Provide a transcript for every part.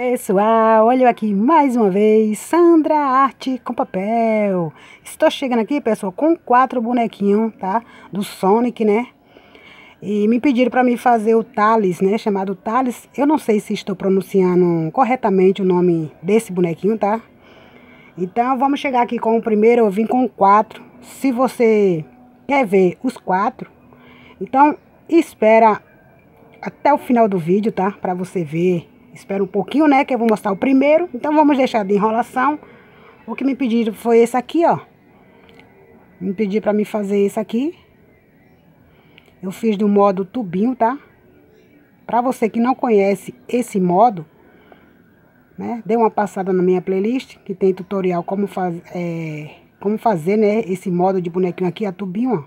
Pessoal, olha eu aqui mais uma vez, Sandra Arte com Papel. Estou chegando aqui, pessoal, com 4 bonequinhos, tá? Do Sonic, né? E me pediram para mim fazer o Tails, né? Chamado Tails. Eu não sei se estou pronunciando corretamente o nome desse bonequinho, tá? Então, vamos chegar aqui com o primeiro. Eu vim com 4. Se você quer ver os 4, então espera até o final do vídeo, tá? Para você ver. Espera um pouquinho, né, que eu vou mostrar o primeiro. Então vamos deixar de enrolação. O que me pediram foi esse aqui, ó. Me pediram pra mim fazer esse aqui. Eu fiz do modo tubinho, tá? Pra você que não conhece esse modo, né, dê uma passada na minha playlist, que tem tutorial como fazer, né, esse modo de bonequinho aqui, a tubinho, ó.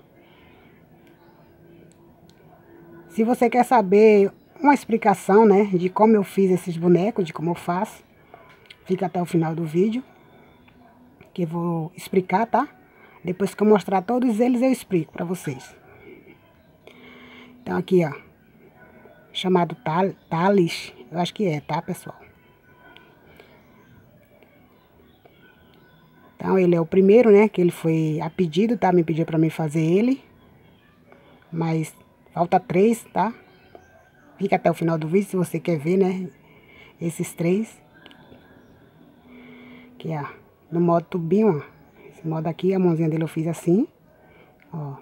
Se você quer saber uma explicação, né, de como eu fiz esses bonecos, de como eu faço, fica até o final do vídeo, que eu vou explicar, tá? Depois que eu mostrar todos eles, eu explico pra vocês. Então aqui, ó, chamado Tails, eu acho que é, tá, pessoal? Então ele é o primeiro, né, que ele foi a pedido, tá? Me pediu pra mim fazer ele, mas falta 3, tá? Fica até o final do vídeo se você quer ver, né? Esses 3. Aqui, ó. No modo tubinho, ó. Esse modo aqui, a mãozinha dele eu fiz assim. Ó.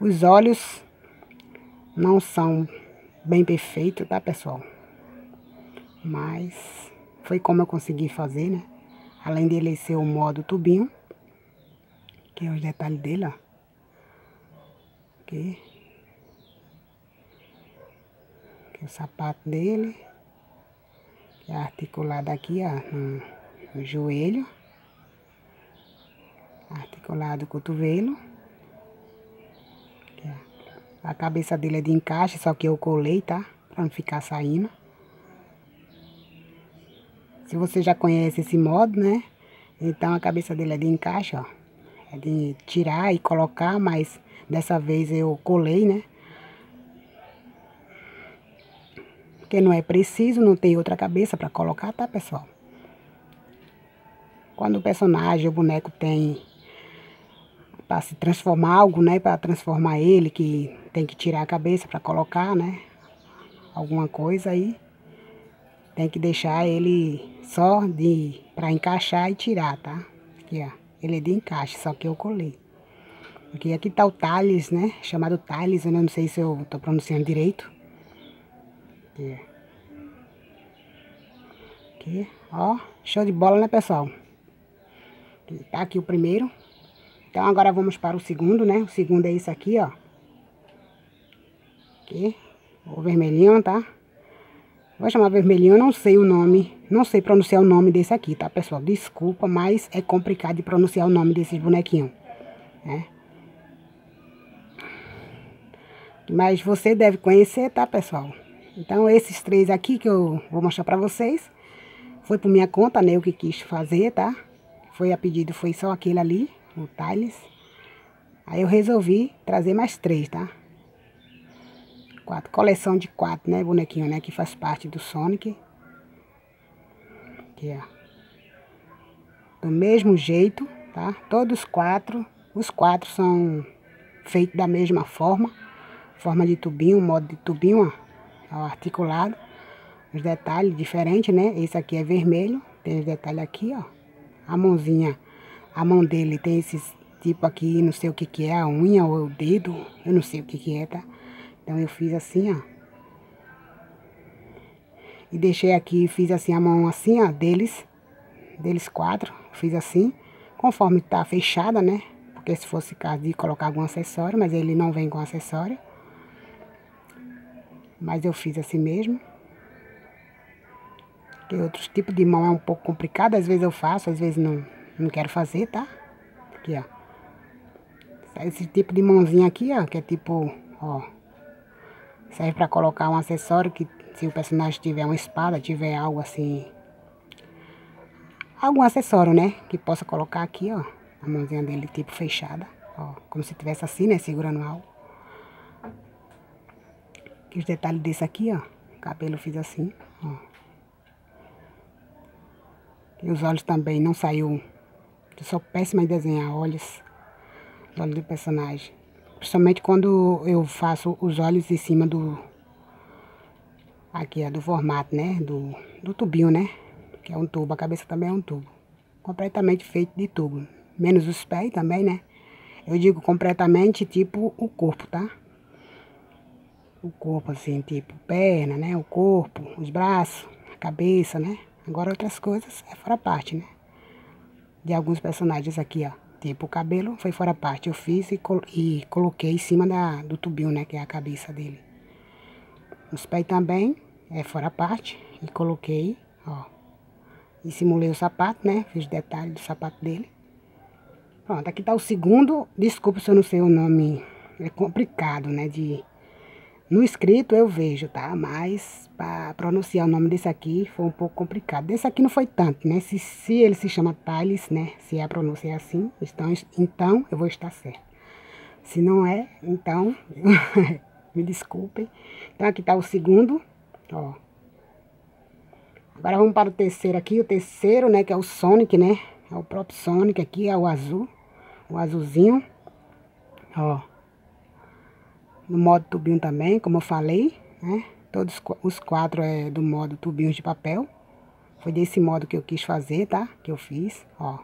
Os olhos não são bem perfeitos, tá, pessoal? Mas foi como eu consegui fazer, né? Além dele ser o modo tubinho. Aqui é os detalhes dele, ó. Aqui. O sapato dele, que é articulado aqui, ó, no joelho, articulado o cotovelo, aqui, ó. A cabeça dele é de encaixe, só que eu colei, tá? Pra não ficar saindo. Se você já conhece esse modo, né? Então a cabeça dele é de encaixe, ó. É de tirar e colocar, mas dessa vez eu colei, né? Porque não é preciso, não tem outra cabeça para colocar, tá, pessoal? Quando o personagem, o boneco tem para se transformar algo, né, para transformar ele, que tem que tirar a cabeça para colocar, né, alguma coisa aí, tem que deixar ele só de para encaixar e tirar, tá? Aqui, ó, ele é de encaixe, só que eu colei. Porque aqui tá o Tails, né, chamado Tails, eu não sei se eu tô pronunciando direito. Aqui, ó, show de bola, né, pessoal? Tá aqui o primeiro. Então agora vamos para o segundo, né? O segundo é esse aqui, ó. Aqui, o vermelhinho, tá? Vou chamar vermelhinho, eu não sei o nome. Não sei pronunciar o nome desse aqui, tá, pessoal? Desculpa, mas é complicado de pronunciar o nome desses bonequinhos, né? Mas você deve conhecer, tá, pessoal? Então, esses 3 aqui que eu vou mostrar pra vocês, foi por minha conta, né, eu que quis fazer, tá? Foi a pedido, foi só aquele ali, o Tails. Aí eu resolvi trazer mais 3, tá? 4, coleção de 4, né, bonequinho, né, que faz parte do Sonic. Aqui, ó. Do mesmo jeito, tá? Todos 4, os 4 são feitos da mesma forma. Forma de tubinho, modo de tubinho, ó. Articulado, os detalhes diferentes, né? Esse aqui é vermelho, tem os detalhes aqui, ó. A mãozinha, a mão dele tem esses tipo aqui, não sei o que que é, a unha ou o dedo, eu não sei o que que é, tá? Então eu fiz assim, ó. E deixei aqui, fiz assim a mão assim, ó, deles 4, fiz assim, conforme tá fechada, né? Porque se fosse caso de colocar algum acessório, mas ele não vem com acessório. Mas eu fiz assim mesmo. Porque outros tipos de mão é um pouco complicado. Às vezes eu faço, às vezes não quero fazer, tá? Aqui, ó. Esse tipo de mãozinha aqui, ó. Que é tipo, ó. Serve pra colocar um acessório que se o personagem tiver uma espada, tiver algo assim. Algum acessório, né? Que possa colocar aqui, ó. A mãozinha dele tipo fechada. Ó. Como se tivesse assim, né? Segurando algo. Os detalhes desse aqui, ó, cabelo eu fiz assim, ó. E os olhos também não saiu. Eu sou péssima em desenhar olhos do personagem. Principalmente quando eu faço os olhos em cima do... Aqui é do formato, né? Do tubinho, né? Que é um tubo, a cabeça também é um tubo. Completamente feito de tubo. Menos os pés também, né? Eu digo completamente tipo o corpo, tá? O corpo assim, tipo perna, né? O corpo, os braços, a cabeça, né? Agora outras coisas é fora parte, né? De alguns personagens aqui, ó. Tipo o cabelo foi fora parte. Eu fiz e coloquei em cima do tubinho, né? Que é a cabeça dele. Os pés também é fora parte. E coloquei, ó. E simulei o sapato, né? Fiz detalhes do sapato dele. Pronto, aqui tá o segundo. Desculpa se eu não sei o nome. É complicado, né? No escrito eu vejo, tá? Mas para pronunciar o nome desse aqui foi um pouco complicado. Desse aqui não foi tanto, né? Se ele se chama Tails, né? Se a pronúncia é assim, então eu vou estar certo. Se não é, então me desculpem. Então aqui tá o segundo, ó. Agora vamos para o terceiro aqui. O terceiro, né? Que é o Sonic, né? É o próprio Sonic aqui, é o azul. O azulzinho. Ó. No modo tubinho também, como eu falei, né? Todos os quatro é do modo tubinhos de papel. Foi desse modo que eu quis fazer, tá? Que eu fiz, ó.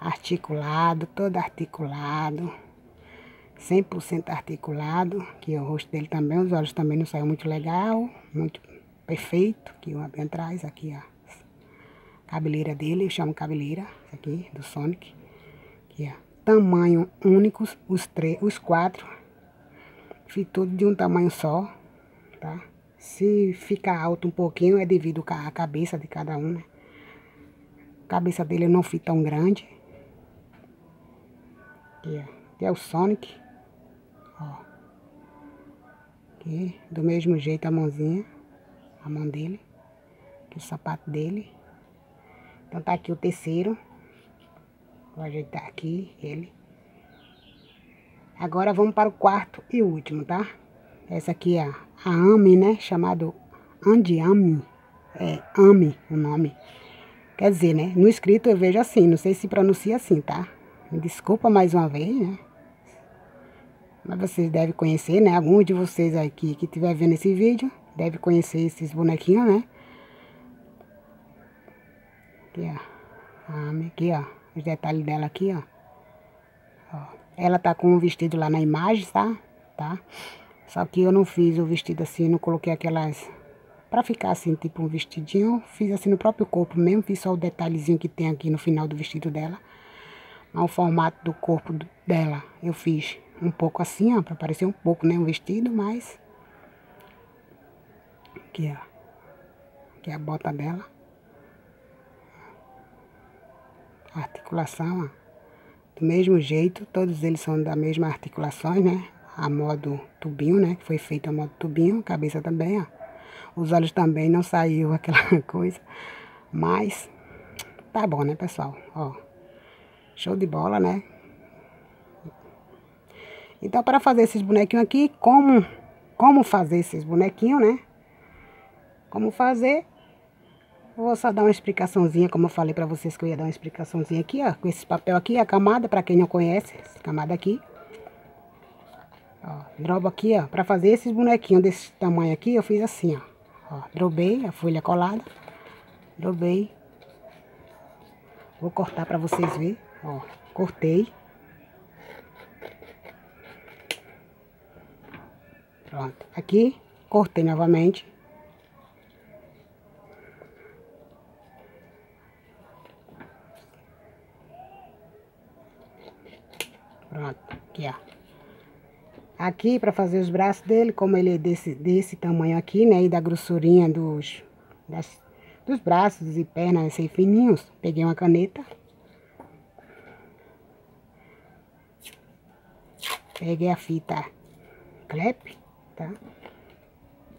Articulado, todo articulado. 100% articulado. Que o rosto dele também, os olhos também não saiu muito legal. Muito perfeito. Que eu abri atrás aqui, ó. Cabeleira dele, eu chamo cabeleira, isso aqui, do Sonic. Aqui, ó. Tamanho único, os quatro. Fiz tudo de um tamanho só, tá? Se ficar alto um pouquinho, é devido à cabeça de cada um, né? A cabeça dele eu não fiz tão grande. Aqui, ó. Aqui é o Sonic, ó. Aqui, do mesmo jeito a mãozinha, a mão dele. Aqui o sapato dele. Então tá aqui o terceiro. Vou ajeitar aqui ele. Agora vamos para o quarto e último, tá? Essa aqui é a Amy, né? Chamado Andiami. É Amy o nome. Quer dizer, né? No escrito eu vejo assim. Não sei se pronuncia assim, tá? Me desculpa mais uma vez, né? Mas vocês devem conhecer, né? Alguns de vocês aqui que estiver vendo esse vídeo deve conhecer esses bonequinhos, né? Aqui, ó. A Amy, aqui, ó. Os detalhes dela aqui, ó. Ó. Ela tá com um vestido lá na imagem, tá? Tá? Só que eu não fiz o vestido assim, não coloquei aquelas... Pra ficar assim, tipo um vestidinho, fiz assim no próprio corpo mesmo. Fiz só o detalhezinho que tem aqui no final do vestido dela. Mas o formato do corpo dela eu fiz um pouco assim, ó. Pra parecer um pouco, né? Um vestido, mas... Aqui, ó. Aqui é a bota dela. Articulação, ó. Do mesmo jeito, todos eles são da mesma articulação, né? A modo tubinho, né? Que foi feito a modo tubinho, cabeça também, ó. Os olhos também não saiu aquela coisa, mas tá bom, né, pessoal? Ó, show de bola, né? Então, para fazer esses bonequinhos aqui, como fazer esses bonequinhos, né? Como fazer... Vou só dar uma explicaçãozinha, como eu falei pra vocês que eu ia dar uma explicaçãozinha aqui, ó. Com esse papel aqui, a camada, pra quem não conhece, essa camada aqui. Ó, drobo aqui, ó. Pra fazer esses bonequinhos desse tamanho aqui, eu fiz assim, ó. Ó, drobei a folha colada. Drobei. Vou cortar pra vocês verem, ó. Cortei. Pronto. Aqui, cortei novamente. Aqui, ó. Aqui, pra fazer os braços dele, como ele é desse tamanho aqui, né? E da grossurinha dos braços e pernas assim fininhos, peguei uma caneta. Peguei a fita crepe, tá?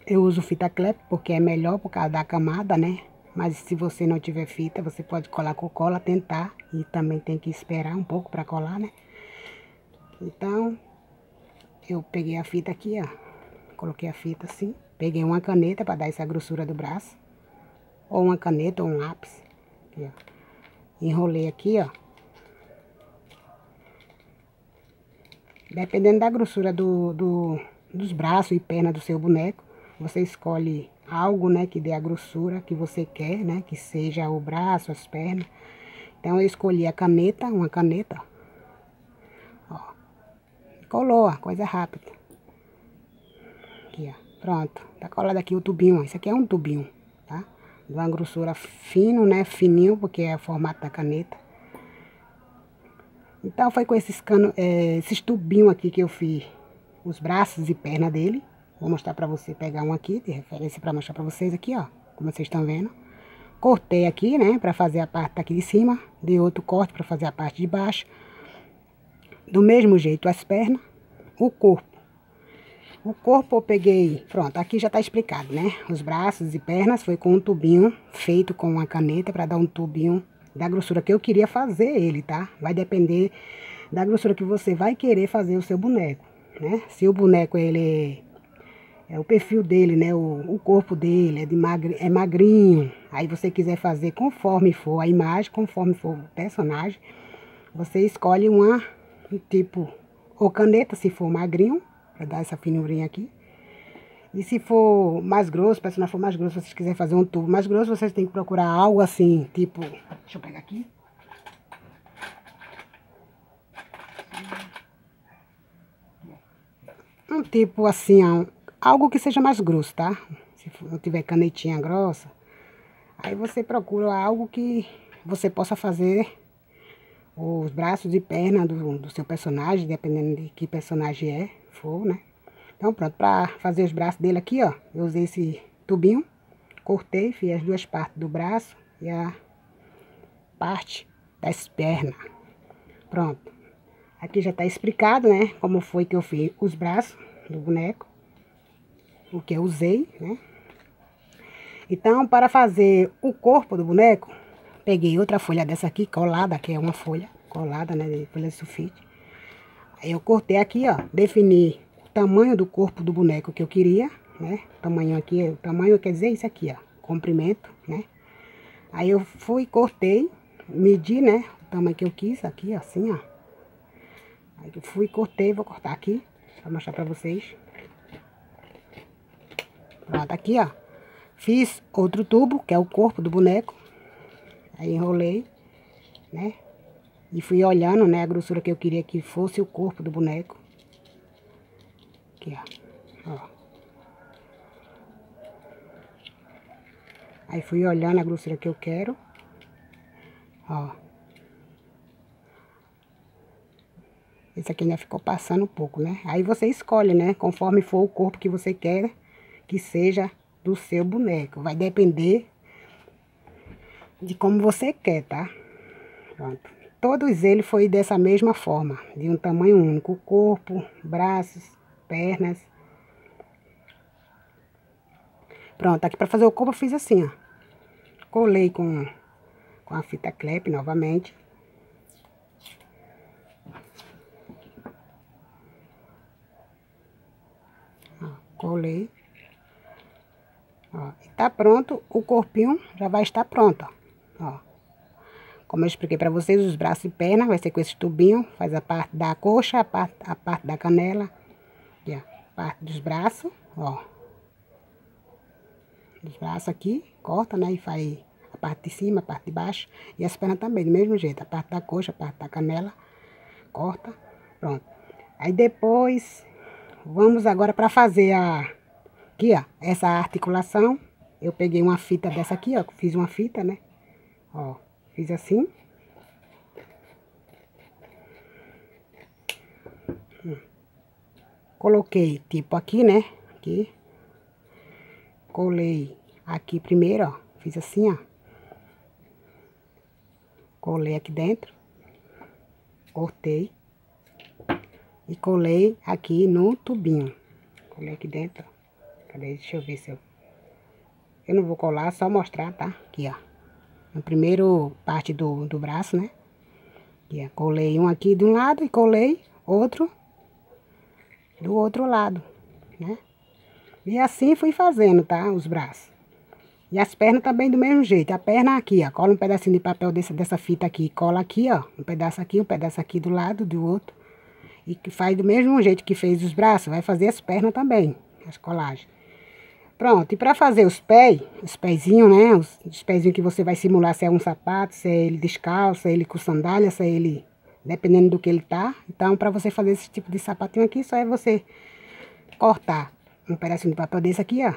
Eu uso fita crepe porque é melhor por causa da camada, né? Mas se você não tiver fita, você pode colar com cola, tentar. E também tem que esperar um pouco pra colar, né? Então, eu peguei a fita aqui, ó. Coloquei a fita assim. Peguei uma caneta para dar essa grossura do braço. Ou uma caneta, ou um lápis. Aqui, ó. Enrolei aqui, ó. Dependendo da grossura dos braços e pernas do seu boneco, você escolhe algo, né, que dê a grossura que você quer, né, que seja o braço, as pernas. Então, eu escolhi a caneta, uma caneta, ó. Colou, ó, coisa rápida. Aqui, ó, pronto. Tá colado aqui o tubinho, ó. Isso aqui é um tubinho, tá? De uma grossura fino, né, fininho, porque é o formato da caneta. Então, foi com esses canos, esses tubinhos aqui que eu fiz os braços e pernas dele. Vou mostrar pra você, pegar um aqui, de referência pra mostrar pra vocês aqui, ó. Como vocês estão vendo. Cortei aqui, né, pra fazer a parte daqui de cima. Dei outro corte pra fazer a parte de baixo. Do mesmo jeito as pernas. O corpo. O corpo eu peguei, pronto, aqui já tá explicado, né. Os braços e pernas foi com um tubinho feito com uma caneta pra dar um tubinho da grossura que eu queria fazer ele, tá? Vai depender da grossura que você vai querer fazer o seu boneco, né? Se o boneco, ele é o perfil dele, né? O corpo dele é, é magrinho. Aí você quiser fazer conforme for a imagem, conforme for o personagem, você escolhe um tipo ou caneta, se for magrinho, pra dar essa finurinha aqui. E se for mais grosso, personagem for mais grosso, se vocês quiserem fazer um tubo mais grosso, vocês têm que procurar algo assim, tipo... Deixa eu pegar aqui. Um tipo assim, algo que seja mais grosso, tá? Se não tiver canetinha grossa, aí você procura algo que você possa fazer os braços e pernas do seu personagem, dependendo de que personagem for, né? Então, pronto, para fazer os braços dele aqui, ó, eu usei esse tubinho, cortei, fiz as duas partes do braço e a parte das pernas. Pronto. Aqui já tá explicado, né, como foi que eu fiz os braços do boneco, o que eu usei, né. Então, para fazer o corpo do boneco, peguei outra folha dessa aqui, colada, que é uma folha colada, né, de folha de sulfite. Aí eu cortei aqui, ó, defini tamanho do corpo do boneco que eu queria, né? Tamanho aqui, o tamanho quer dizer isso aqui, ó, comprimento, né? Aí eu fui, cortei, medi, né, o tamanho que eu quis aqui, assim, ó. Aí eu fui, cortei, vou cortar aqui pra mostrar pra vocês. Pronto, aqui, ó. Fiz outro tubo, que é o corpo do boneco. Aí enrolei, né? E fui olhando, né, a grossura que eu queria que fosse o corpo do boneco. Aqui, ó. Aí fui olhando a grossura que eu quero, ó. Esse aqui ainda ficou passando um pouco, né? Aí você escolhe, né, conforme for o corpo que você quer que seja do seu boneco. Vai depender de como você quer, tá? Pronto. Todos eles foi dessa mesma forma, de um tamanho único, corpo, braços, pernas. Pronto, aqui para fazer o corpo eu fiz assim, ó. Colei com a fita crepe novamente. Ó, colei. Ó, e tá pronto, o corpinho já vai estar pronto, ó. Como eu expliquei para vocês, os braços e pernas vai ser com esse tubinho, faz a parte da coxa, a parte da canela. Aqui, ó, parte dos braços, ó. Dos braços aqui, corta, né, e faz a parte de cima, a parte de baixo. E as pernas também, do mesmo jeito, a parte da coxa, a parte da canela, corta, pronto. Aí depois, vamos agora pra fazer aqui, ó, essa articulação. Eu peguei uma fita dessa aqui, ó, fiz uma fita, né, ó, fiz assim. Coloquei, tipo, aqui, né? Aqui. Colei aqui primeiro, ó. Fiz assim, ó. Colei aqui dentro. Cortei. E colei aqui no tubinho. Colei aqui dentro, ó. Cadê? Deixa eu ver se eu... Eu não vou colar, só mostrar, tá? Aqui, ó. Na primeira parte do braço, né? Aqui, ó. Colei um aqui de um lado e colei outro do outro lado, né? E assim fui fazendo, tá? Os braços. E as pernas também do mesmo jeito. A perna aqui, ó. Cola um pedacinho de papel dessa fita aqui. Cola aqui, ó. Um pedaço aqui do lado, do outro. E faz do mesmo jeito que fez os braços. Vai fazer as pernas também. As colagens. Pronto. E pra fazer os pés, os pezinhos, né? Os pezinhos que você vai simular se é um sapato, se é ele descalço, se é ele com sandália, se é ele... Dependendo do que ele tá. Então, pra você fazer esse tipo de sapatinho aqui, só é você cortar um pedacinho de papel desse aqui, ó.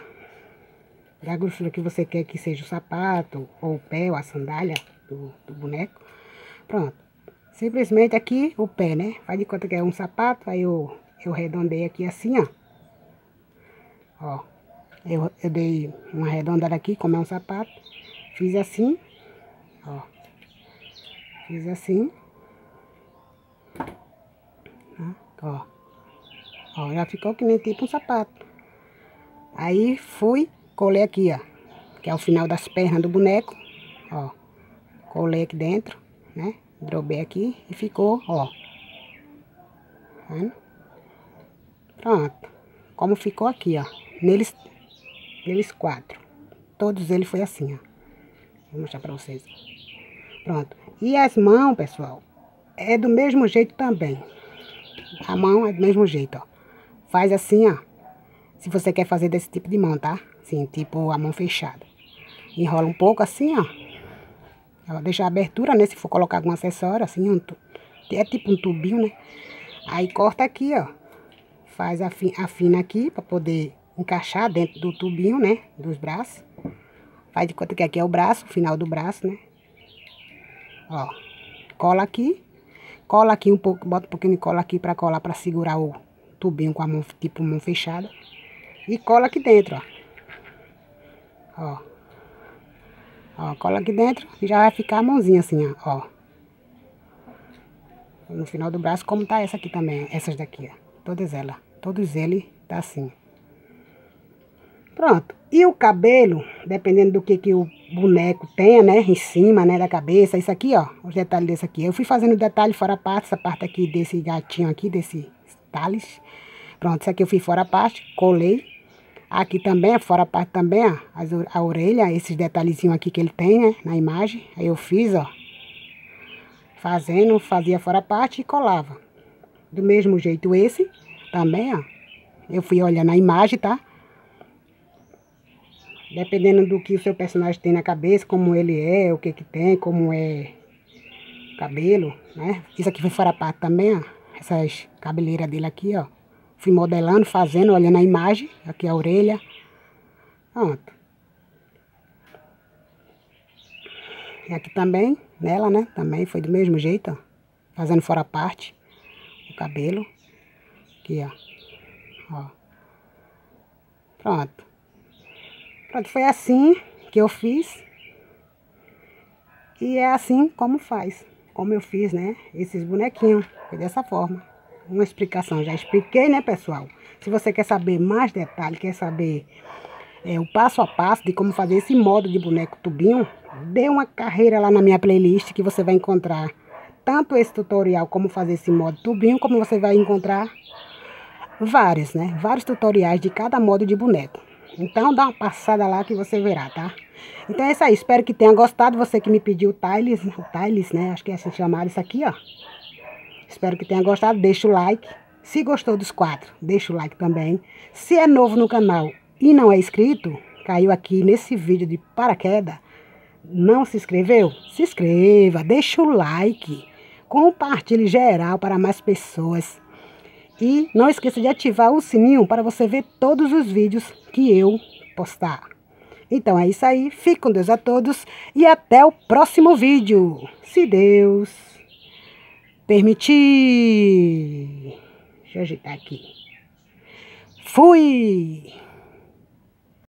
Da grossura que você quer que seja o sapato, ou o pé, ou a sandália do boneco. Pronto. Simplesmente aqui, o pé, né? Faz de conta que é um sapato, aí eu redondei aqui assim, ó. Ó. Eu dei uma arredondada aqui, como é um sapato. Fiz assim, ó. Fiz assim. Ó. Ó, já ficou que nem tipo um sapato. Aí, fui... Colei aqui, ó, que é o final das pernas do boneco, ó, colei aqui dentro, né, drobei aqui e ficou, ó, tá? Pronto, como ficou aqui, ó, neles quatro, todos eles foi assim, ó, vou mostrar pra vocês, pronto, e as mãos, pessoal, é do mesmo jeito também, a mão é do mesmo jeito, ó, faz assim, ó, se você quer fazer desse tipo de mão, tá? Assim, tipo a mão fechada. Enrola um pouco assim, ó. Ela deixa a abertura, né? Se for colocar algum acessório, assim, é tipo um tubinho, né? Aí corta aqui, ó. Faz afina aqui pra poder encaixar dentro do tubinho, né? Dos braços. Faz de conta que aqui é o braço, o final do braço, né? Ó. Cola aqui. Cola aqui um pouco, bota um pouquinho de cola aqui pra colar, pra segurar o tubinho com a mão, tipo mão fechada. E cola aqui dentro, ó. Ó, ó, cola aqui dentro e já vai ficar a mãozinha assim, ó, no final do braço, como tá essa aqui também, essas daqui, ó, todas elas, todos eles tá assim. Pronto, e o cabelo, dependendo do que o boneco tenha, né, em cima, né, da cabeça, isso aqui, ó, os detalhes desse aqui. Eu fui fazendo o detalhe fora a parte, essa parte aqui desse gatinho aqui, desse Thales. Pronto, isso aqui eu fiz fora a parte, colei. Aqui também, fora a parte também, ó, a orelha, esses detalhezinhos aqui que ele tem, né, na imagem. Aí eu fiz, ó, fazia fora a parte e colava. Do mesmo jeito esse, também, ó, eu fui olhando a imagem, tá? Dependendo do que o seu personagem tem na cabeça, como ele é, o que tem, como é o cabelo, né? Isso aqui foi fora a parte também, ó, essas cabeleiras dele aqui, ó. Fui modelando, fazendo, olhando a imagem. Aqui a orelha. Pronto. E aqui também, nela, né? Também foi do mesmo jeito, ó. Fazendo fora a parte. O cabelo. Aqui, ó. Ó. Pronto. Pronto, foi assim que eu fiz. E é assim como faz. Como eu fiz, né? Esses bonequinhos. Foi dessa forma. Uma explicação, já expliquei, né, pessoal? Se você quer saber mais detalhes, quer saber o passo a passo de como fazer esse modo de boneco tubinho, dê uma carreira lá na minha playlist que você vai encontrar tanto esse tutorial como fazer esse modo tubinho, como você vai encontrar vários, né? Vários tutoriais de cada modo de boneco. Então, dá uma passada lá que você verá, tá? Então, é isso aí. Espero que tenha gostado. Você que me pediu o Tails, né? Acho que é assim chamado isso aqui, ó. Espero que tenha gostado, deixa o like. Se gostou dos quatro, deixa o like também. Se é novo no canal e não é inscrito, caiu aqui nesse vídeo de paraquedas, não se inscreveu? Se inscreva, deixa o like, compartilhe geral para mais pessoas. E não esqueça de ativar o sininho para você ver todos os vídeos que eu postar. Então é isso aí, fique com Deus a todos e até o próximo vídeo, se Deus permitir. Deixa eu ajeitar aqui. Fui!